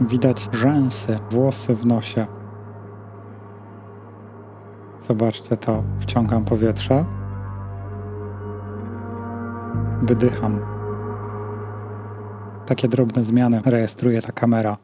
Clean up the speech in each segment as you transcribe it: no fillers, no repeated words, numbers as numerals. Widać rzęsy, włosy w nosie. Zobaczcie to. Wciągam powietrze. Wydycham. Takie drobne zmiany rejestruje ta kamera.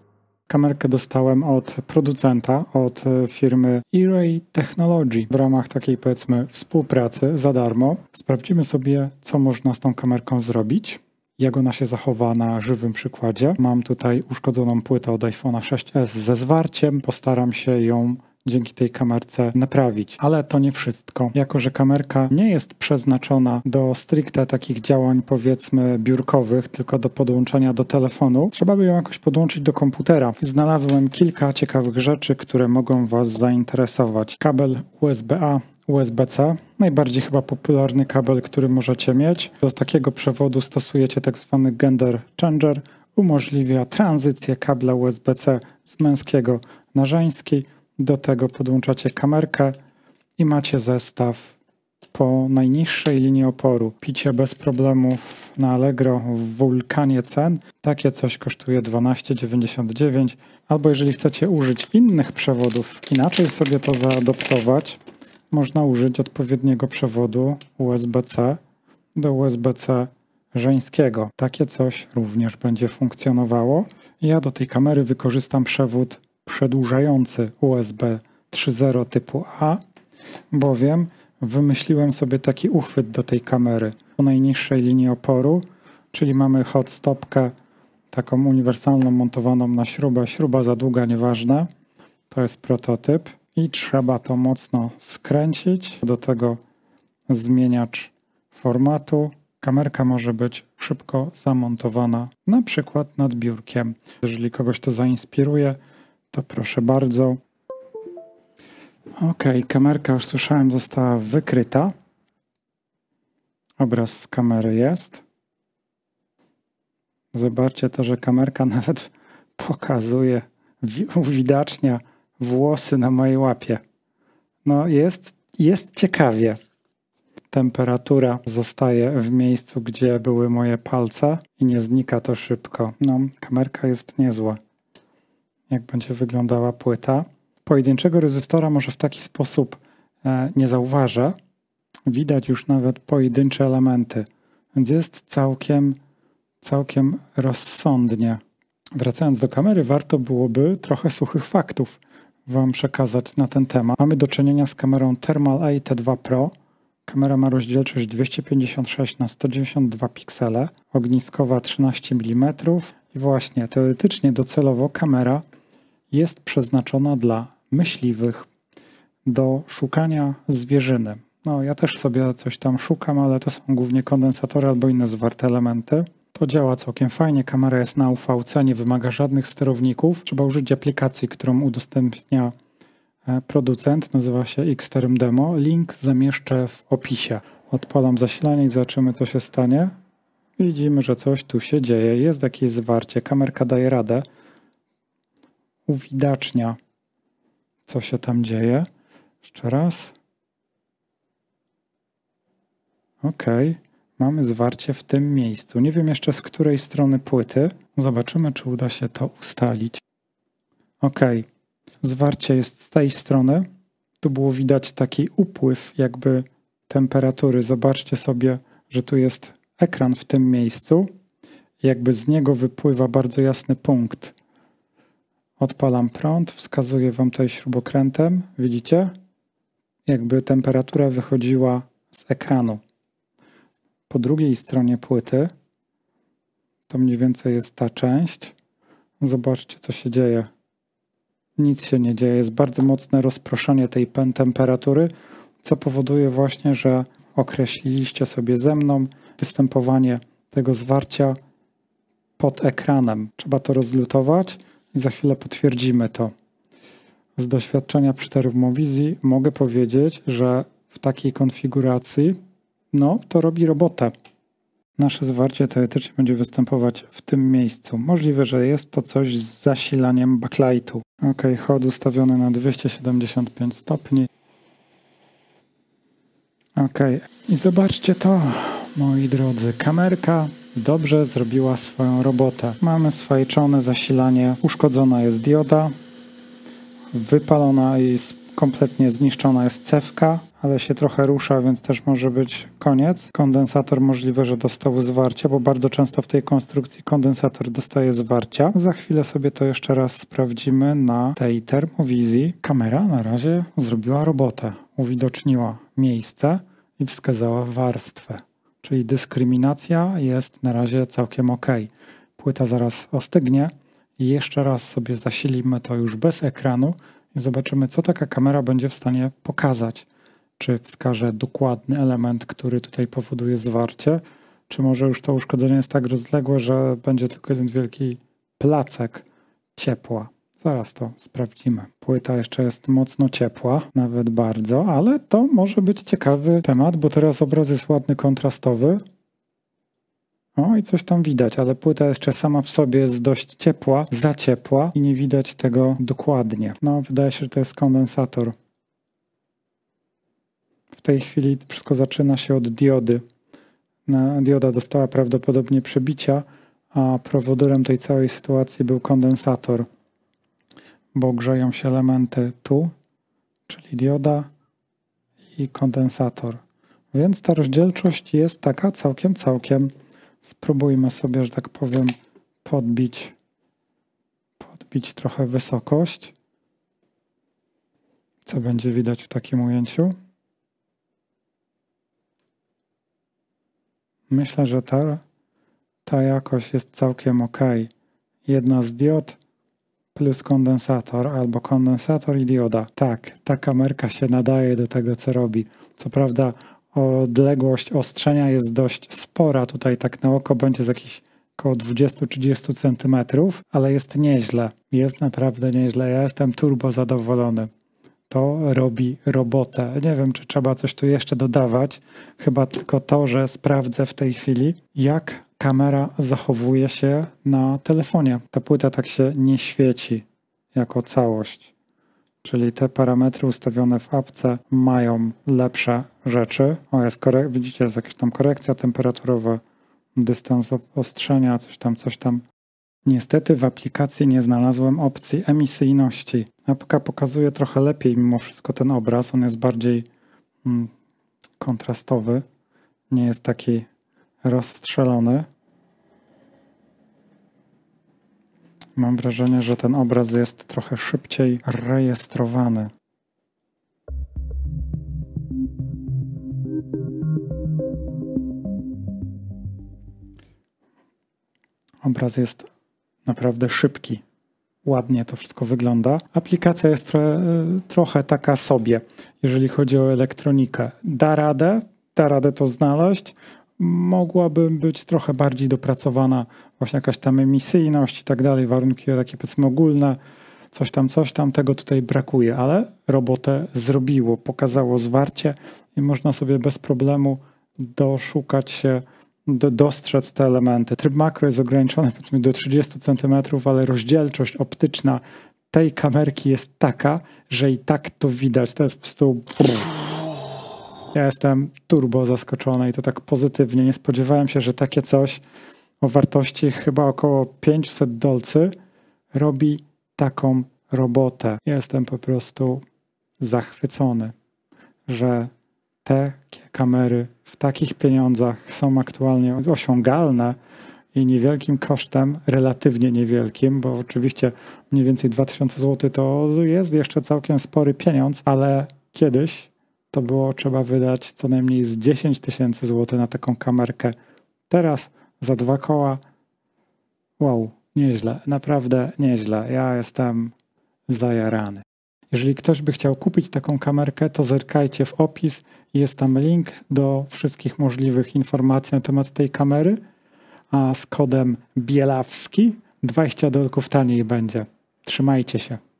Kamerkę dostałem od producenta, od firmy Xterm Technology w ramach takiej, powiedzmy, współpracy za darmo. Sprawdzimy sobie, co można z tą kamerką zrobić, jak ona się zachowa na żywym przykładzie. Mam tutaj uszkodzoną płytę od iPhone'a 6s ze zwarciem. Postaram się ją dzięki tej kamerce naprawić, ale to nie wszystko. Jako że kamerka nie jest przeznaczona do stricte takich działań, powiedzmy, biurkowych, tylko do podłączenia do telefonu, trzeba by ją jakoś podłączyć do komputera. Znalazłem kilka ciekawych rzeczy, które mogą Was zainteresować. Kabel USB-A, USB-C, najbardziej chyba popularny kabel, który możecie mieć. Do takiego przewodu stosujecie tak zwany gender changer, umożliwia tranzycję kabla USB-C z męskiego na żeński. Do tego podłączacie kamerkę i macie zestaw po najniższej linii oporu. Picie bez problemów na Allegro w wulkanie cen. Takie coś kosztuje 12,99. Albo jeżeli chcecie użyć innych przewodów, inaczej sobie to zaadoptować, można użyć odpowiedniego przewodu USB-C do USB-C żeńskiego. Takie coś również będzie funkcjonowało. Ja do tej kamery wykorzystam przewód przedłużający USB 3.0 typu A, bowiem wymyśliłem sobie taki uchwyt do tej kamery po najniższej linii oporu, czyli mamy hot stopkę taką uniwersalną montowaną na śrubę, śruba za długa, nieważne, to jest prototyp i trzeba to mocno skręcić, do tego zmieniacz formatu. Kamerka może być szybko zamontowana, na przykład nad biurkiem. Jeżeli kogoś to zainspiruje, to proszę bardzo. Ok, kamerka, już słyszałem, została wykryta. Obraz z kamery jest. Zobaczcie to, że kamerka nawet pokazuje, uwidacznia włosy na mojej łapie. No jest ciekawie. Temperatura zostaje w miejscu, gdzie były moje palce i nie znika to szybko. No, kamerka jest niezła. Jak będzie wyglądała płyta. Pojedynczego rezystora może w taki sposób nie zauważę. Widać już nawet pojedyncze elementy, więc jest całkiem rozsądnie. Wracając do kamery, warto byłoby trochę suchych faktów Wam przekazać na ten temat. Mamy do czynienia z kamerą Thermal A T2 Pro. Kamera ma rozdzielczość 256×192 piksele, ogniskowa 13 mm. I właśnie, teoretycznie, docelowo kamera jest przeznaczona dla myśliwych do szukania zwierzyny. No, ja też sobie coś tam szukam, ale to są głównie kondensatory albo inne zwarte elementy. To działa całkiem fajnie, kamera jest na UVC, nie wymaga żadnych sterowników. Trzeba użyć aplikacji, którą udostępnia producent, nazywa się Xterm Demo. Link zamieszczę w opisie. Odpalam zasilanie i zobaczymy, co się stanie. Widzimy, że coś tu się dzieje. Jest jakieś zwarcie. Kamerka daje radę. Uwidacznia, co się tam dzieje. Jeszcze raz. Ok. Mamy zwarcie w tym miejscu. Nie wiem jeszcze, z której strony płyty. Zobaczymy, czy uda się to ustalić. Ok. Zwarcie jest z tej strony. Tu było widać taki upływ jakby temperatury. Zobaczcie sobie, że tu jest ekran w tym miejscu, jakby z niego wypływa bardzo jasny punkt. Odpalam prąd, wskazuję Wam tutaj śrubokrętem, widzicie? Jakby temperatura wychodziła z ekranu. Po drugiej stronie płyty, to mniej więcej jest ta część. Zobaczcie, co się dzieje. Nic się nie dzieje, jest bardzo mocne rozproszenie tej temperatury, co powoduje właśnie, że określiliście sobie ze mną występowanie tego zwarcia pod ekranem. Trzeba to rozlutować i za chwilę potwierdzimy to. Z doświadczenia przy termowizji mogę powiedzieć, że w takiej konfiguracji no, to robi robotę. Nasze zwarcie teoretycznie będzie występować w tym miejscu. Możliwe, że jest to coś z zasilaniem backlightu. Ok, chod ustawiony na 275 stopni. Ok, i zobaczcie to, moi drodzy, kamerka dobrze zrobiła swoją robotę. Mamy sfajczone zasilanie, uszkodzona jest dioda, wypalona i kompletnie zniszczona jest cewka, ale się trochę rusza, więc też może być koniec. Kondensator możliwe, że dostał zwarcia, bo bardzo często w tej konstrukcji kondensator dostaje zwarcia. Za chwilę sobie to jeszcze raz sprawdzimy na tej termowizji. Kamera na razie zrobiła robotę, uwidoczniła miejsce i wskazała warstwę, czyli dyskryminacja jest na razie całkiem ok. Płyta zaraz ostygnie i jeszcze raz sobie zasilimy to już bez ekranu i zobaczymy, co taka kamera będzie w stanie pokazać. Czy wskaże dokładny element, który tutaj powoduje zwarcie, czy może już to uszkodzenie jest tak rozległe, że będzie tylko jeden wielki placek ciepła. Zaraz to sprawdzimy. Płyta jeszcze jest mocno ciepła, nawet bardzo, ale to może być ciekawy temat, bo teraz obraz jest ładny, kontrastowy. O, i coś tam widać, ale płyta jeszcze sama w sobie jest dość ciepła, za ciepła i nie widać tego dokładnie. No, wydaje się, że to jest kondensator. W tej chwili wszystko zaczyna się od diody. Dioda dostała prawdopodobnie przebicia, a prowodorem tej całej sytuacji był kondensator, bo grzeją się elementy tu, czyli dioda i kondensator. Więc ta rozdzielczość jest taka całkiem. Spróbujmy sobie, że tak powiem, podbić trochę wysokość. Co będzie widać w takim ujęciu? Myślę, że ta jakość jest całkiem ok. Jedna z diod plus kondensator, albo kondensator i dioda. Tak, ta kamerka się nadaje do tego, co robi. Co prawda odległość ostrzenia jest dość spora. Tutaj tak na oko będzie z jakichś około 20-30 cm, ale jest nieźle. Jest naprawdę nieźle. Ja jestem turbo zadowolony. To robi robotę. Nie wiem, czy trzeba coś tu jeszcze dodawać. Chyba tylko to, że sprawdzę w tej chwili, jak kamera zachowuje się na telefonie. Ta płyta tak się nie świeci jako całość. Czyli te parametry ustawione w apce mają lepsze rzeczy. O, jest widzicie, jest jakaś tam korekcja temperaturowa, dystans ostrzenia, coś tam. Niestety w aplikacji nie znalazłem opcji emisyjności. Apka pokazuje trochę lepiej mimo wszystko ten obraz. On jest bardziej kontrastowy. Nie jest taki rozstrzelony. Mam wrażenie, że ten obraz jest trochę szybciej rejestrowany. Obraz jest naprawdę szybki. Ładnie to wszystko wygląda. Aplikacja jest trochę taka sobie, jeżeli chodzi o elektronikę. Da radę to znaleźć. Mogłaby być trochę bardziej dopracowana, właśnie jakaś tam emisyjność i tak dalej, warunki takie powiedzmy ogólne, coś tam, tego tutaj brakuje, ale robotę zrobiło, pokazało zwarcie i można sobie bez problemu doszukać się, dostrzec te elementy. Tryb makro jest ograniczony powiedzmy do 30 cm, ale rozdzielczość optyczna tej kamerki jest taka, że i tak to widać. To jest po prostu... Ja jestem turbo zaskoczony i to tak pozytywnie. Nie spodziewałem się, że takie coś o wartości chyba około 500 dolcy robi taką robotę. Jestem po prostu zachwycony, że takie kamery w takich pieniądzach są aktualnie osiągalne i niewielkim kosztem, relatywnie niewielkim, bo oczywiście mniej więcej 2000 zł to jest jeszcze całkiem spory pieniądz, ale kiedyś to było trzeba wydać co najmniej z 10 tysięcy złotych na taką kamerkę. Teraz za 2 koła, wow, nieźle, naprawdę nieźle. Ja jestem zajarany. Jeżeli ktoś by chciał kupić taką kamerkę, to zerkajcie w opis. Jest tam link do wszystkich możliwych informacji na temat tej kamery, a z kodem Bielawski 20 dolków taniej będzie. Trzymajcie się.